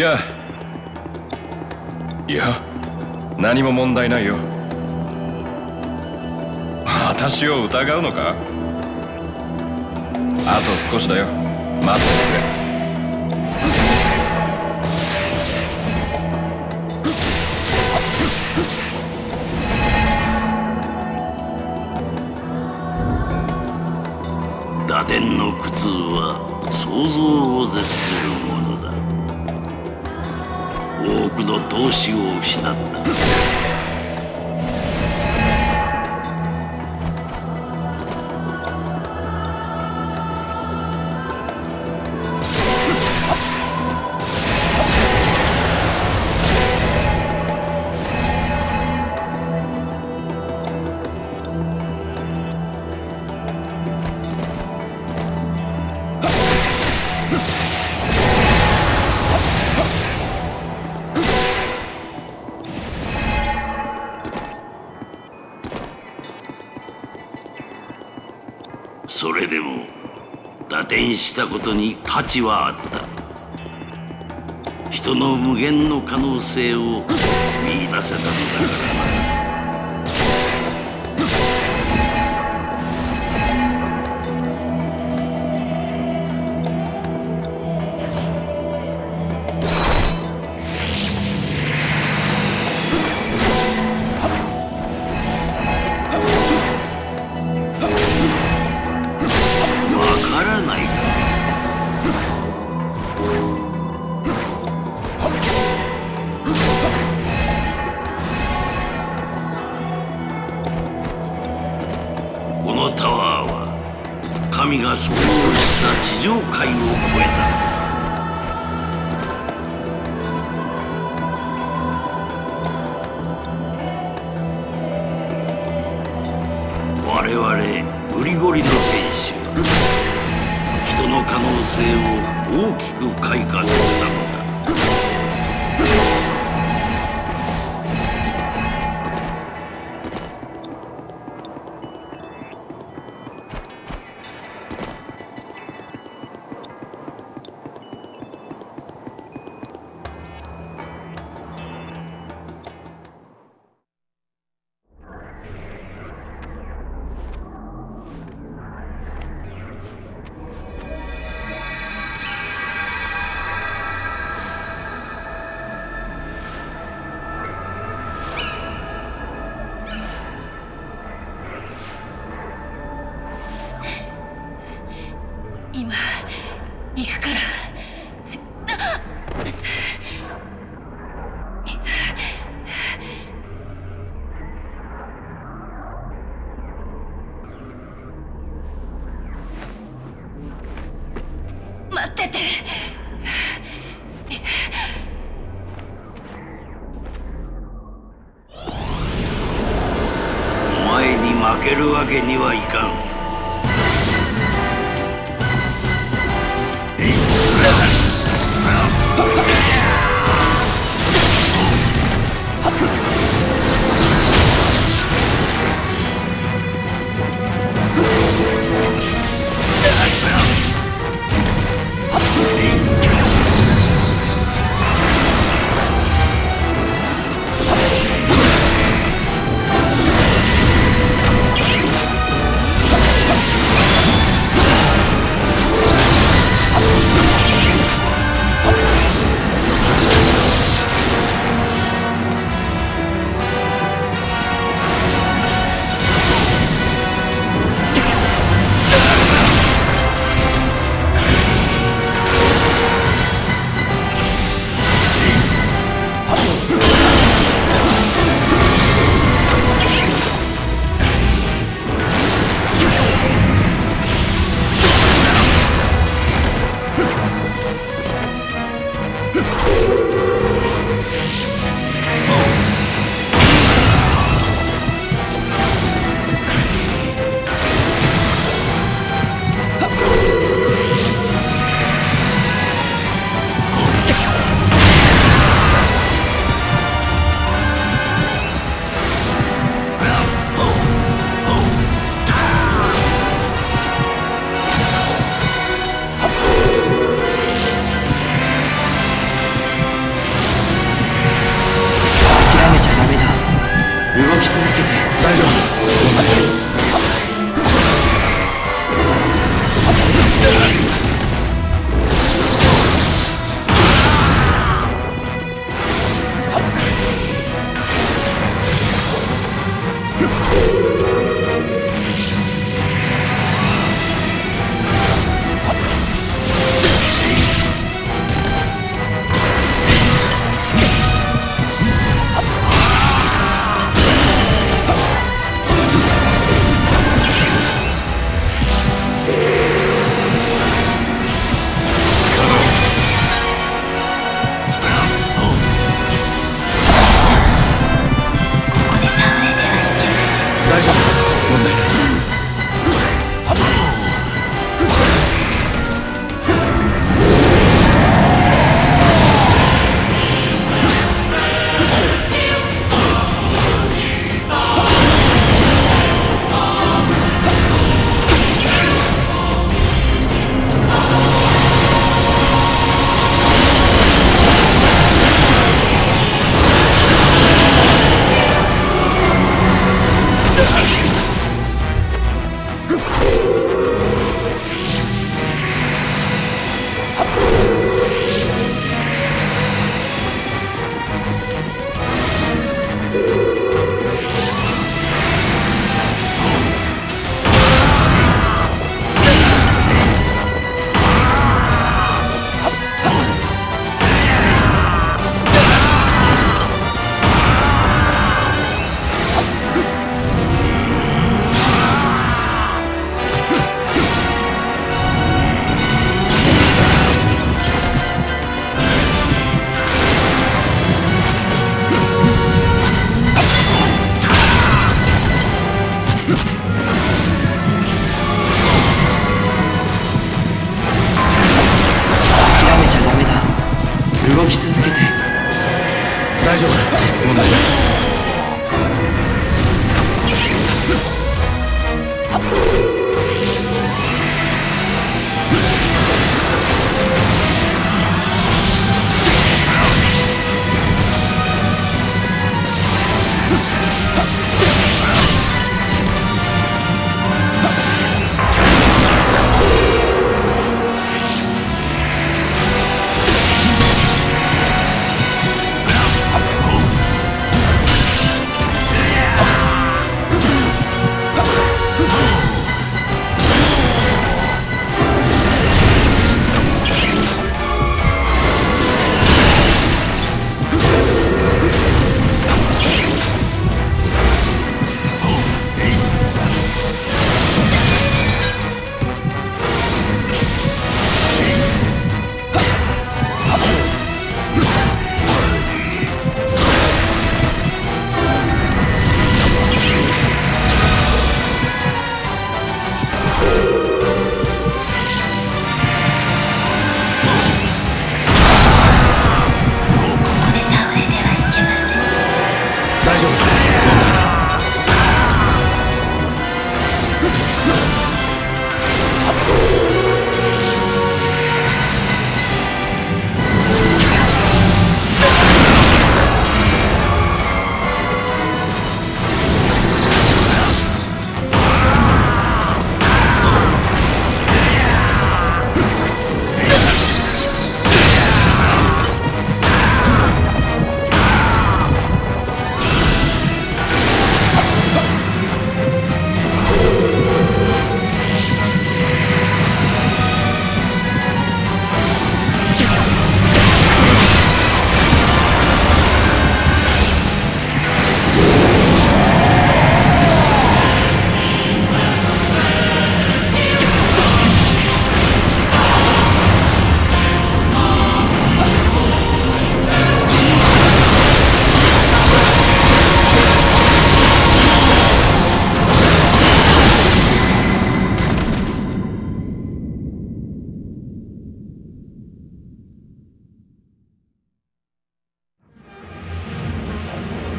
いや何も問題ないよ。私を疑うのか。あと少しだよ、待っておくれ。打点の苦痛は想像を絶するものだ。多くの同志を失った。それでも打点したことに価値はあった。人の無限の可能性を見出せたのだからな。神が創造した地上界を超えた。我々グリゴリの天使は人の可能性を大きく開花させたのだ。負けるわけにはいかん。大丈夫、問題ない。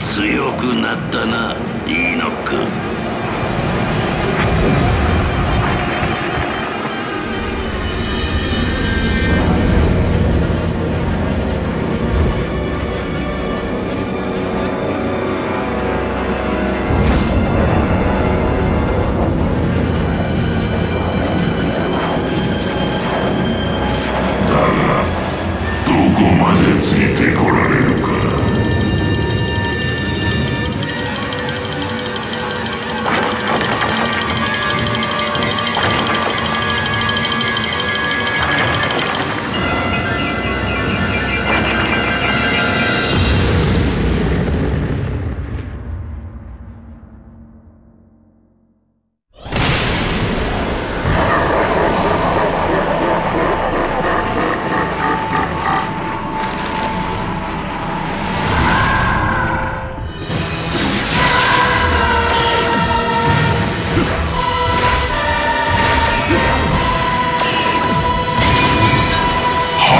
強くなったな、イーノック。だが、どこまでついてこられるか。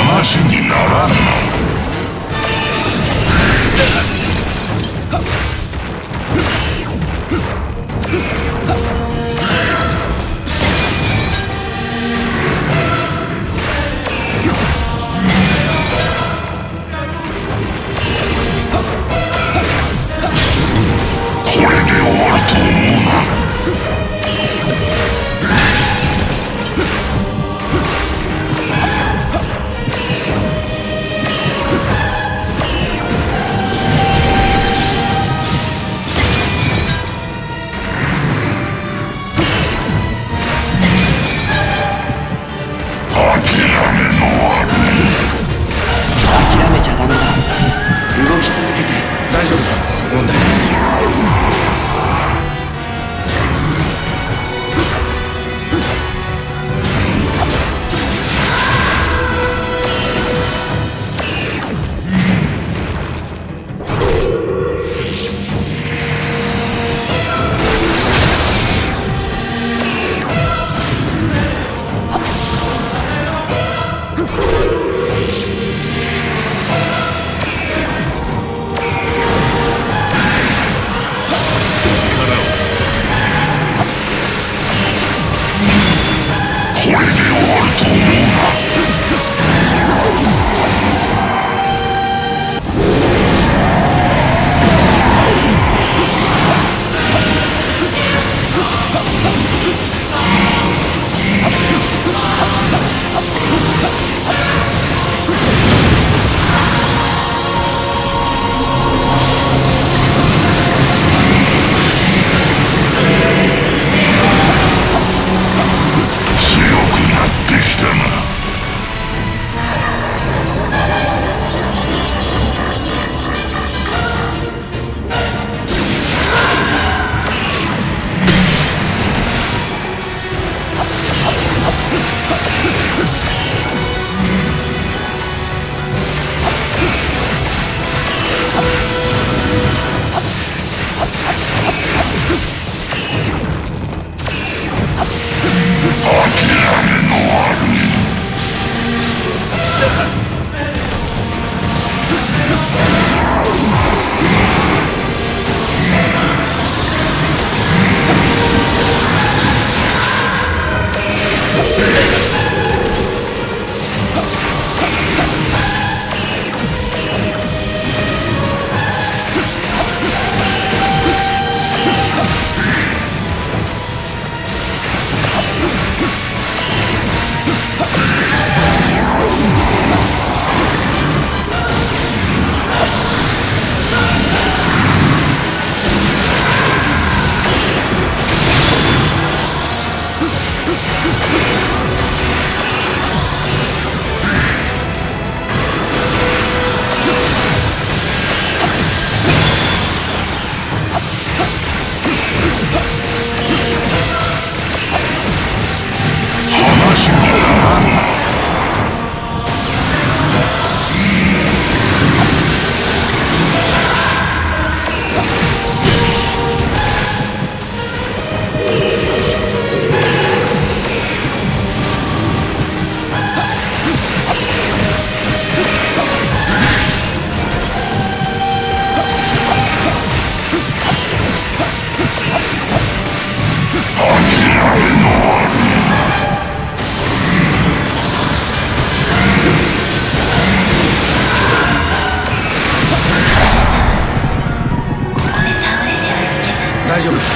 話にならんな。動き続けて大丈夫だ、問題ない。大丈夫、問題ない。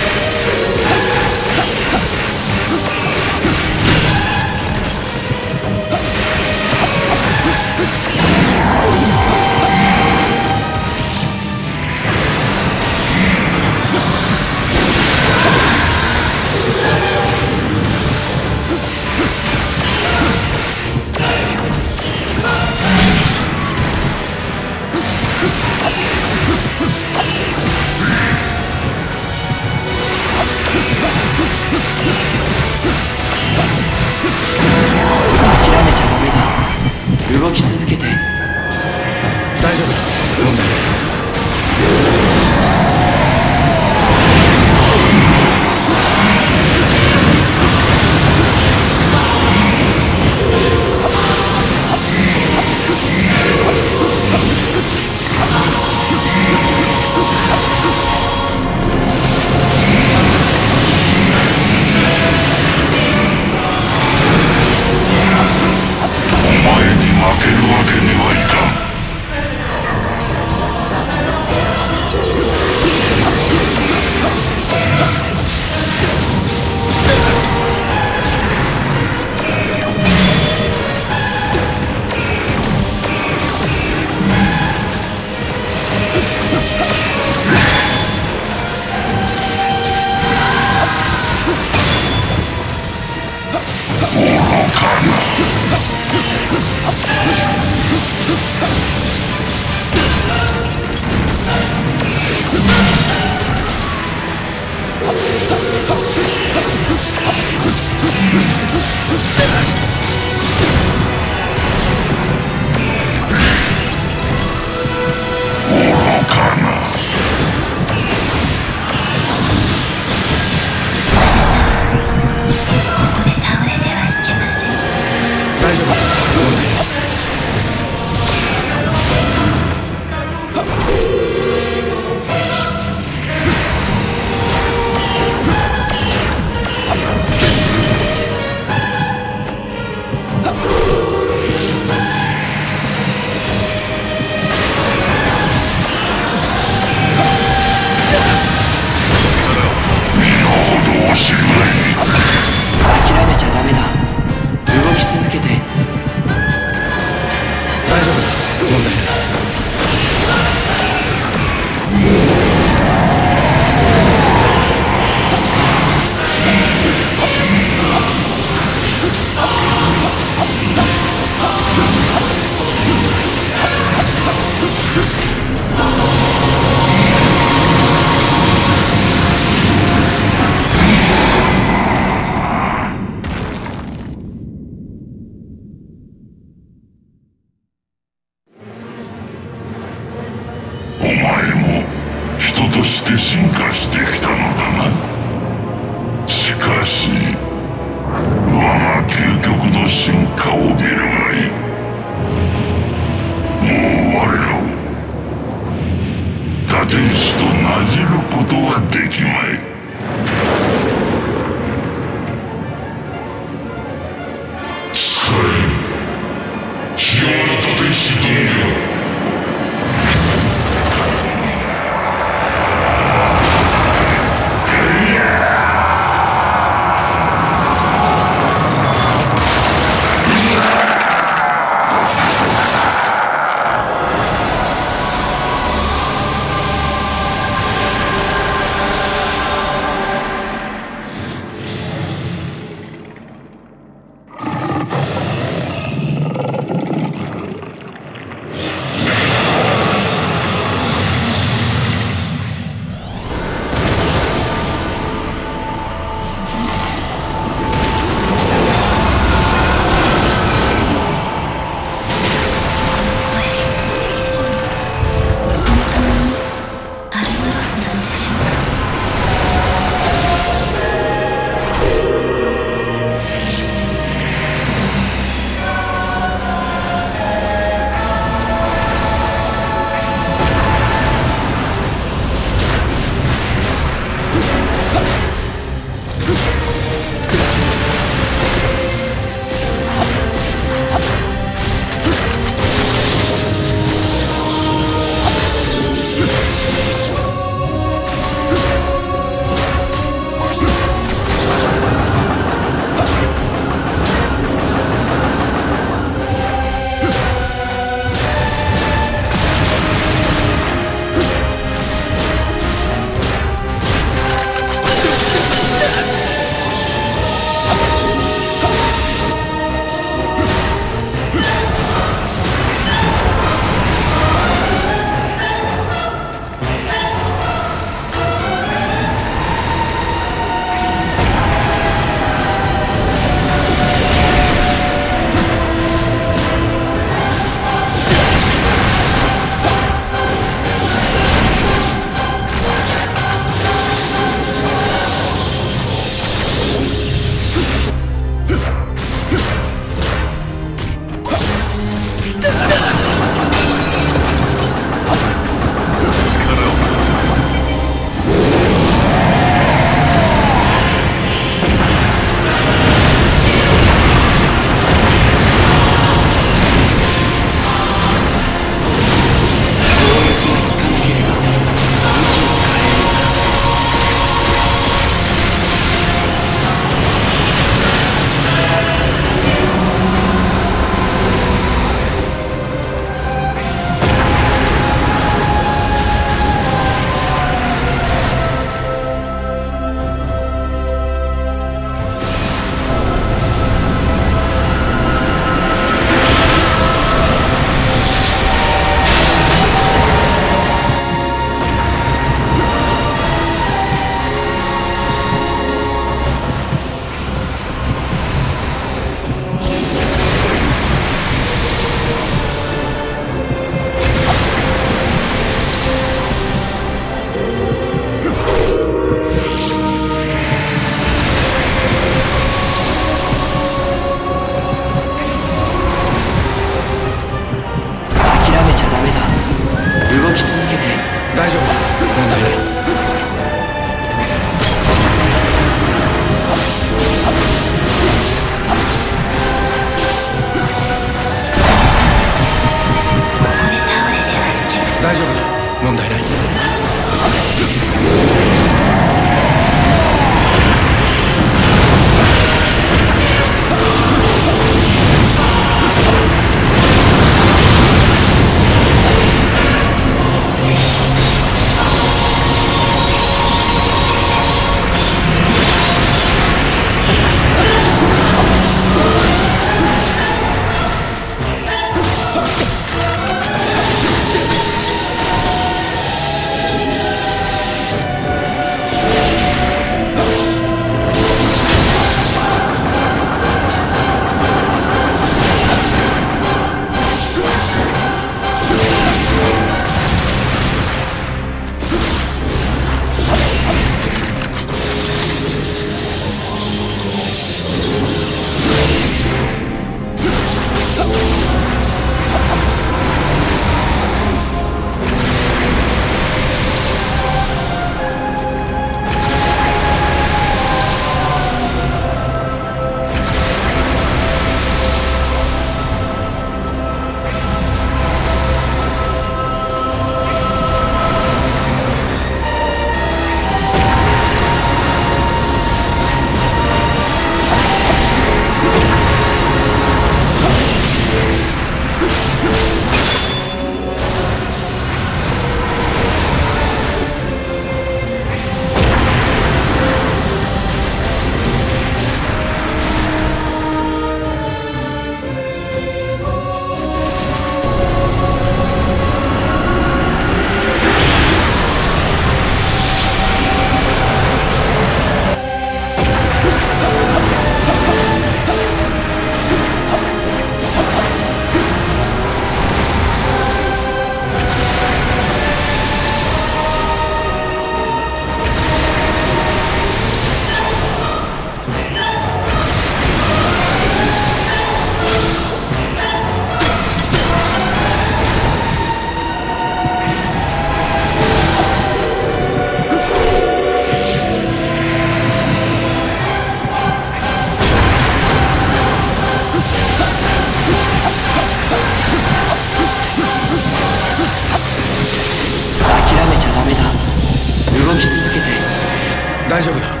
大丈夫だ。